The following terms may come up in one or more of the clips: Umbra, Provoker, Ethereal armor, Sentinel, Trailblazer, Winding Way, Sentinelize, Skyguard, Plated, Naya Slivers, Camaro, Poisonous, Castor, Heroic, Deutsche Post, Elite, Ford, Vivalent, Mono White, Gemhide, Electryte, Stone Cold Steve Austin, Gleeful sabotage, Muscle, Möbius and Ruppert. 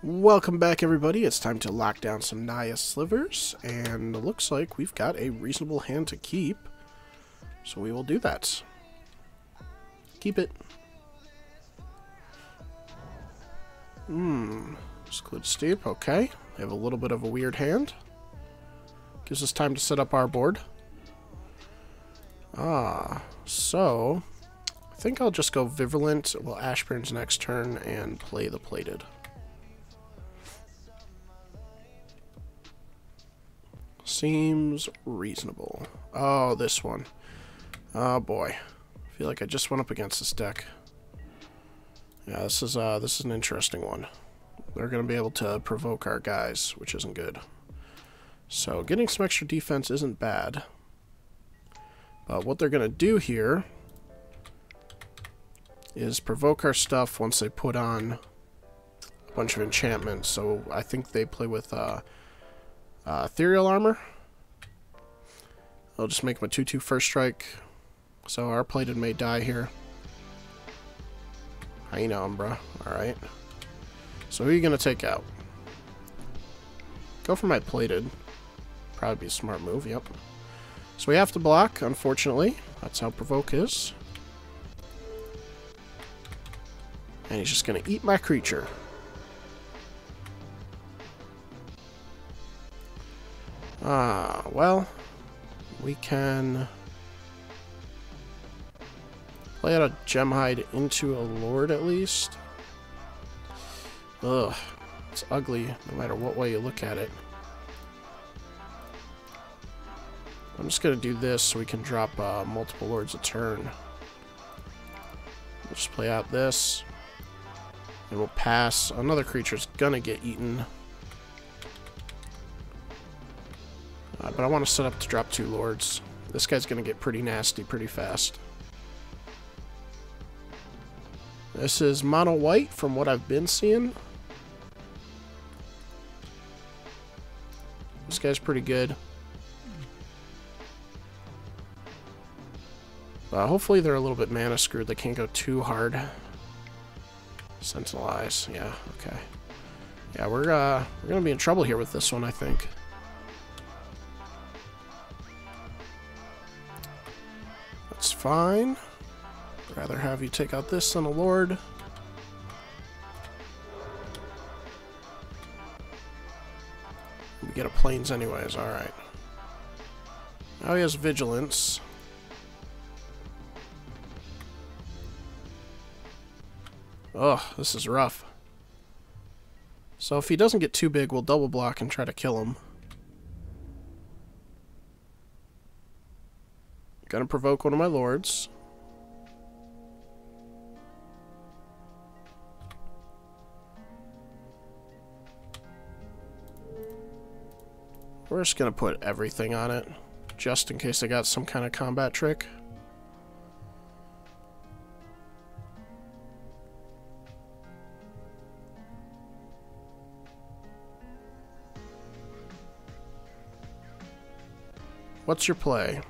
Welcome back, everybody. It's time to lock down some Naya Slivers, and it looks like we've got a reasonable hand to keep, so we will do that. Keep it. Exclude steep, okay. We have a little bit of a weird hand. Gives us time to set up our board. So I think I'll just go Vivalent, well, Ashburn's next turn, and play the Plated. Seems reasonable. Oh, this one. Oh boy. I feel like I just went up against this deck. Yeah, this is an interesting one. They're gonna be able to provoke our guys, which isn't good. So getting some extra defense isn't bad. But what they're gonna do here is provoke our stuff once they put on a bunch of enchantments. So I think they play with Ethereal armor. I'll just make him a 2/2 first strike. So our Plated may die here. Hyena Umbra. Alright. So who are you going to take out? Go for my Plated. Probably be a smart move, yep. So we have to block, unfortunately. That's how provoke is. And he's just going to eat my creature. Well, we can play out a Gemhide into a Lord at least. Ugh, it's ugly no matter what way you look at it. I'm just gonna do this so we can drop multiple Lords a turn. We'll just play out this, and we'll pass. Another creature's gonna get eaten. But I want to set up to drop 2 Lords. This guy's going to get pretty nasty pretty fast. This is Mono White from what I've been seeing. This guy's pretty good. Hopefully they're a little bit mana screwed. They can't go too hard. Sentinelize. Yeah, okay. Yeah, we're going to be in trouble here with this one, I think. Fine. I'd rather have you take out this than a Lord. We get a Plains anyways, alright. Now he has Vigilance. Ugh, this is rough. So if he doesn't get too big, we'll double block and try to kill him. Gonna provoke one of my Lords. We're just gonna put everything on it, just in case they got some kind of combat trick. What's your play?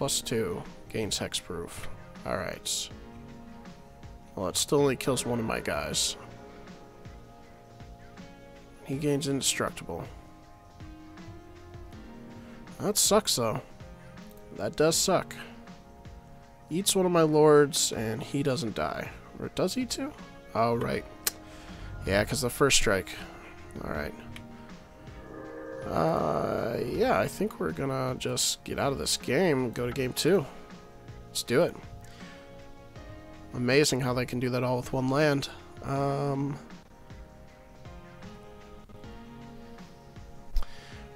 +2. Gains hexproof. Alright. Well, it still only kills one of my guys. He gains indestructible. That sucks, though. That does suck. Eats one of my Lords, and he doesn't die. Or does he too? Oh, right. Yeah, because the first strike. Alright. Yeah, I think we're gonna just get out of this game and go to game 2. Let's do it. Amazing how they can do that all with one land.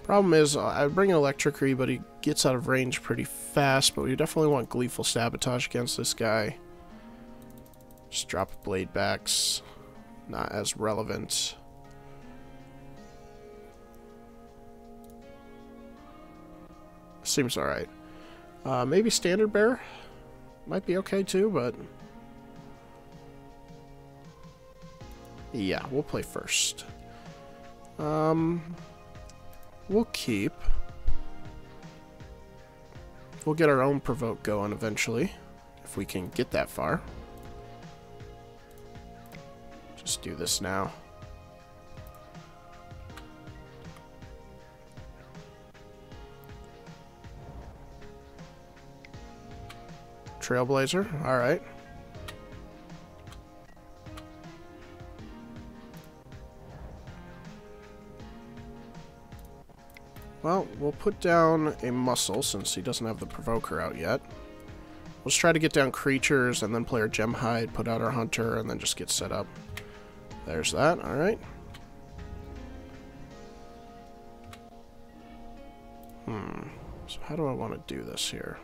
Problem is, I bring an Electryte, but he gets out of range pretty fast, but we definitely want Gleeful Sabotage against this guy. Just drop Blade Backs. Not as relevant. Seems alright. Maybe Standard Bearer might be okay too, but yeah, we'll play first. We'll keep. We'll get our own provoke going eventually, if we can get that far. Just do this now. Trailblazer, all right. Well, we'll put down a Muscle since he doesn't have the Provoker out yet. We'll just try to get down creatures and then play our Gemhide, put out our Hunter, and then just get set up. There's that, all right. So how do I want to do this here?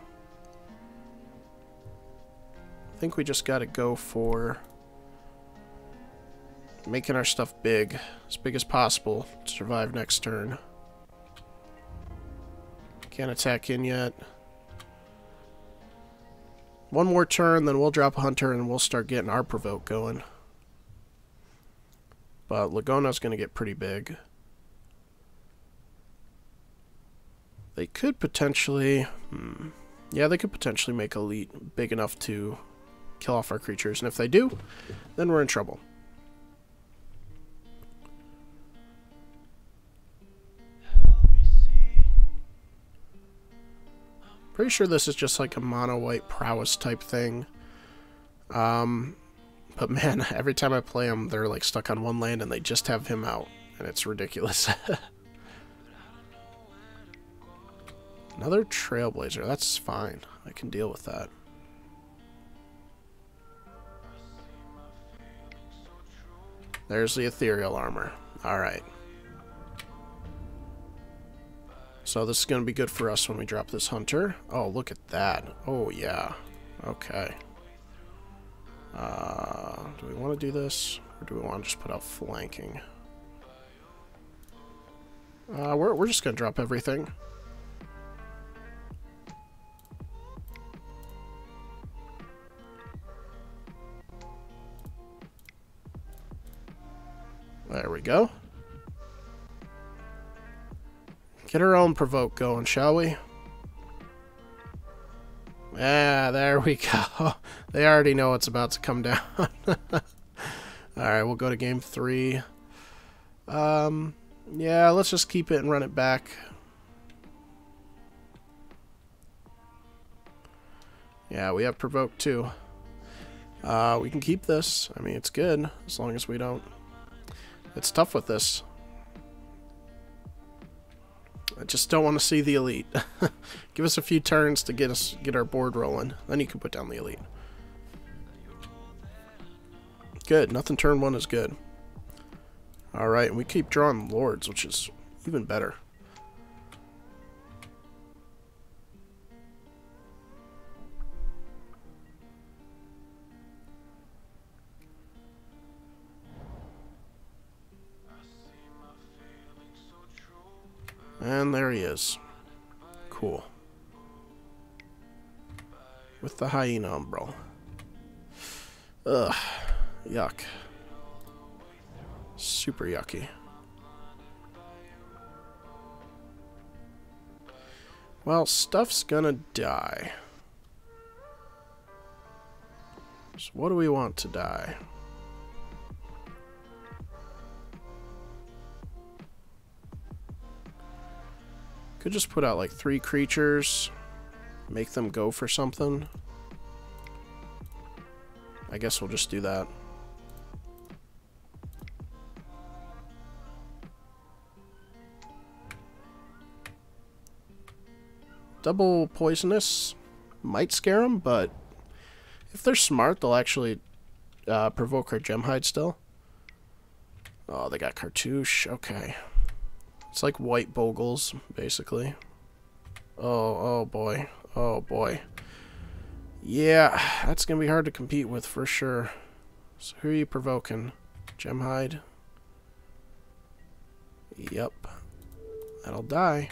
I think we just got to go for making our stuff big as possible to survive next turn. Can't attack in yet. One more turn, then we'll drop a Hunter and we'll start getting our Provoke going. But Lagona's going to get pretty big. They could potentially... Yeah, they could potentially make Elite big enough to kill off our creatures, and if they do, then we're in trouble. Pretty sure this is just like a Mono White prowess type thing, but man, every time I play them, they're like stuck on one land and they just have him out, and it's ridiculous. Another Trailblazer, that's fine, I can deal with that. There's the Ethereal armor. Alright. So this is going to be good for us when we drop this Hunter. Oh, look at that. Oh, yeah. Okay. Do we want to do this? Or do we want to just put out flanking? We're just going to drop everything. There we go. Get our own Provoke going, shall we? Yeah, there we go. They already know it's about to come down. Alright, we'll go to game 3. Yeah, let's just keep it and run it back. Yeah, we have Provoke too. We can keep this. I mean, it's good as long as we don't... It's tough with this. I just don't want to see the Elite. Give us a few turns to get our board rolling. Then you can put down the Elite. Good. Nothing turn one is good. Alright, and we keep drawing Lords, which is even better. And there he is. Cool. With the Hyena Umbra. Ugh. Yuck. Super yucky. Well, stuff's gonna die. So what do we want to die? Could just put out like 3 creatures, make them go for something. I guess we'll just do that. Double Poisonous might scare them, but if they're smart, they'll actually provoke our Gemhide still. Oh, they got Cartouche, okay. It's like white bogles, basically. Oh boy. Oh, boy. Yeah, that's going to be hard to compete with for sure. So who are you provoking? Gemhide? Yep. That'll die.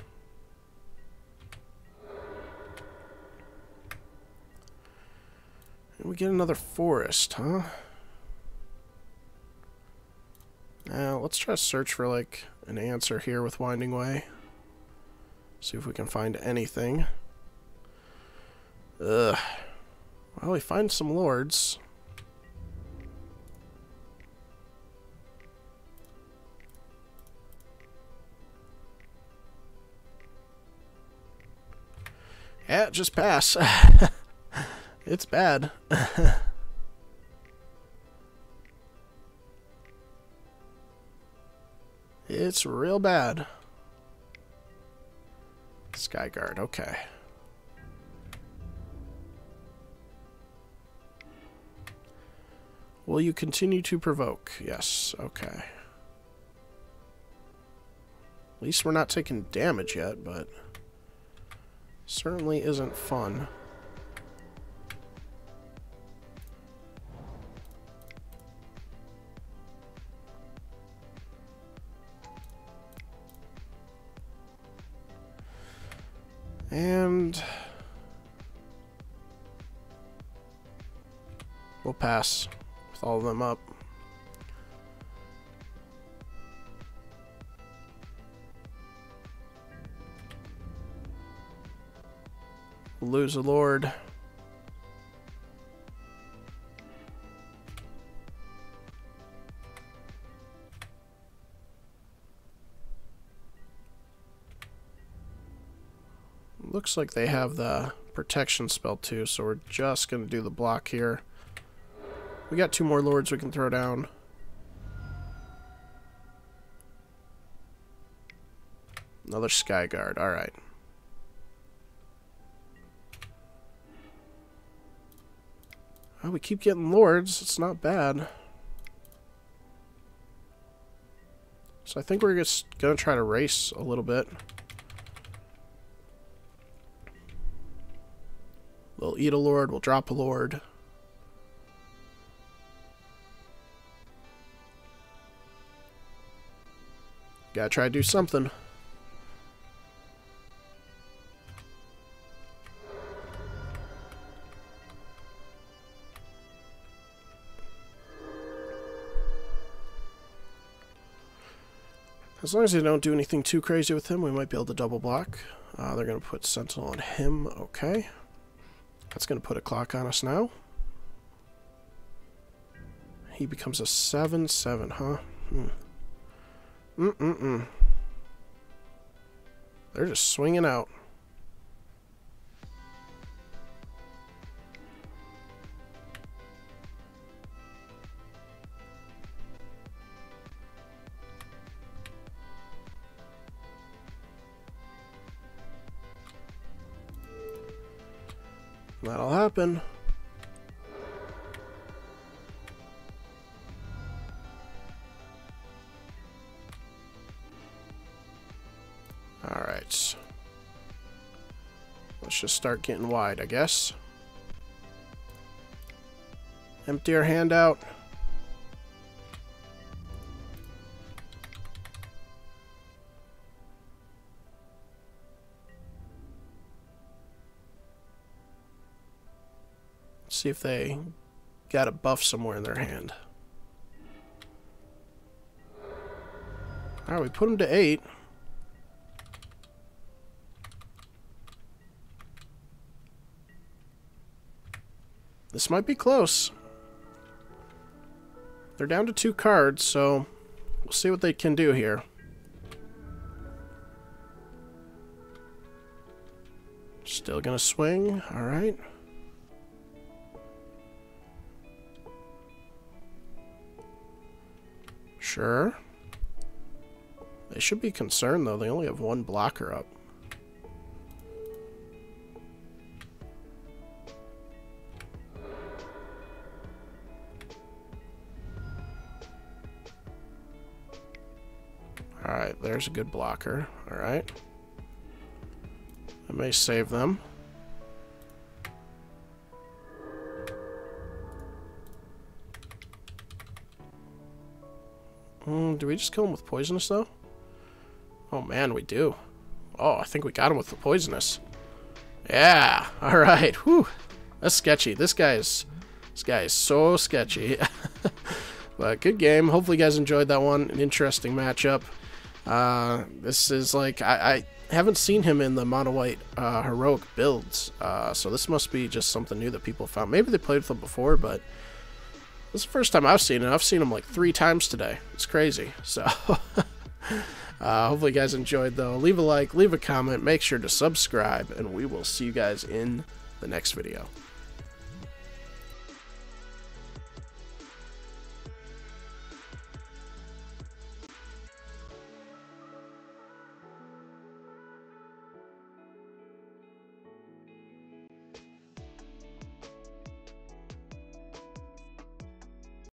And we get another forest, huh? Now, let's try to search for, like, an answer here with Winding Way. See if we can find anything. Ugh. Well, we find some Lords. Yeah, just pass. It's bad. It's real bad. Skyguard, okay. Will you continue to provoke? Yes, okay. At least we're not taking damage yet, but certainly isn't fun. And we'll pass with all of them up. We'll lose a Lord. Looks like they have the protection spell too, so we're just going to do the block here. We got two more lords we can throw down. Another Skyguard, alright. Oh, we keep getting lords, it's not bad. So I think we're just going to try to race a little bit. We'll eat a lord, we'll drop a lord. Gotta try to do something. As long as they don't do anything too crazy with him, we might be able to double block. They're going to put Sentinel on him, okay. That's going to put a clock on us now. He becomes a 7/7, huh? They're just swinging out. That'll happen. Alright. Let's just start getting wide, I guess. Empty our hand out. See if they got a buff somewhere in their hand. Alright, we put them to 8. This might be close. They're down to 2 cards, so we'll see what they can do here. Still gonna swing, alright. Sure. They should be concerned, though. They only have 1 blocker up. Alright, there's a good blocker. Alright. I may save them. Do we just kill him with Poisonous, though? Oh, man, we do. Oh, I think we got him with the Poisonous. Yeah! Alright, whew. That's sketchy. This guy is so sketchy. But good game. Hopefully you guys enjoyed that one. An interesting matchup. This is like... I haven't seen him in the Mono White Heroic builds. So this must be just something new that people found. Maybe they played with him before, but... This is the first time I've seen it. I've seen him like 3 times today. It's crazy. So Hopefully you guys enjoyed, though. Leave a like, leave a comment, make sure to subscribe, and we will see you guys in the next video.